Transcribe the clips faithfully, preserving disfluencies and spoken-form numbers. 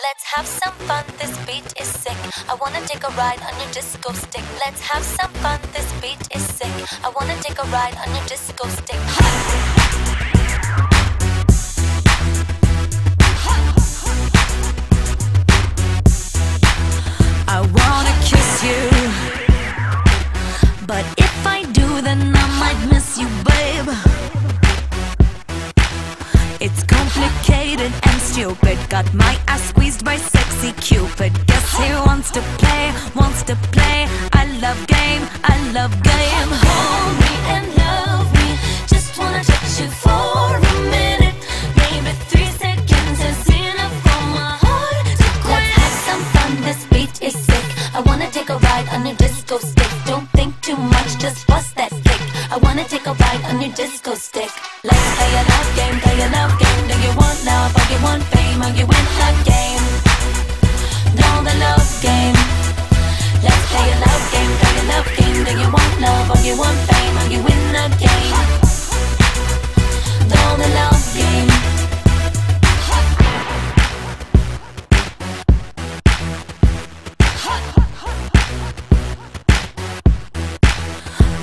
Let's have some fun, this beat is sick. I wanna take a ride on your disco stick. Let's have some fun, this beat is sick. I wanna take a ride on your disco stick. Hot. I wanna kiss you, but if I do then I might miss you, babe. It's complicated and stupid, got my ass squeezed by sexy Cupid. Guess he wants to play, wants to play. I love game, I love game. Hold me and love me, just wanna touch you for a minute. Maybe three seconds is enough for my heart to quit. Let's have some fun, this beat is sick. I wanna take a ride on your disco stick. Don't think too much, just bust that kick. I wanna take a ride on your disco stick. Let's play a love game, play a love game. Do you want love or you want fame? Or you win the game? Know the love game. Let's play a love game, play a love game. Do you want love or you want fame? Or you win the game? Know the love game.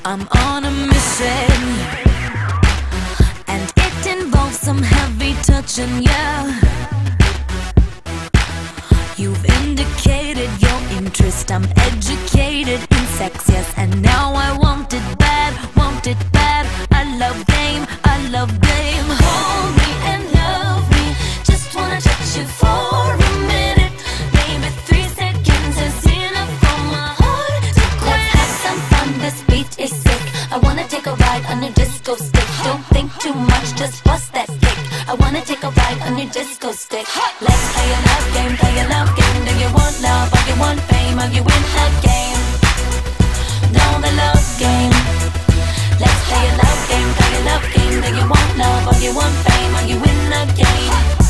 I'm on a mission, and it involves some heavy touching, yeah. You've indicated your interest, I'm educated in sex, yes. And now I want it bad, want it bad. I love game, I love game. Hold me and love me, just wanna touch you for a minute. Maybe three seconds is enough for my heart to quit. Let's have some fun, this beat is I wanna take a ride on your disco stick. Don't think too much, just bust that kick. I wanna take a ride on your disco stick. Let's play a love game, play a love game. Do you want love or you want fame? Or you win the game? Know the love game. Let's play a love game, play a love game. Do you want love or you want fame? Or you win the game?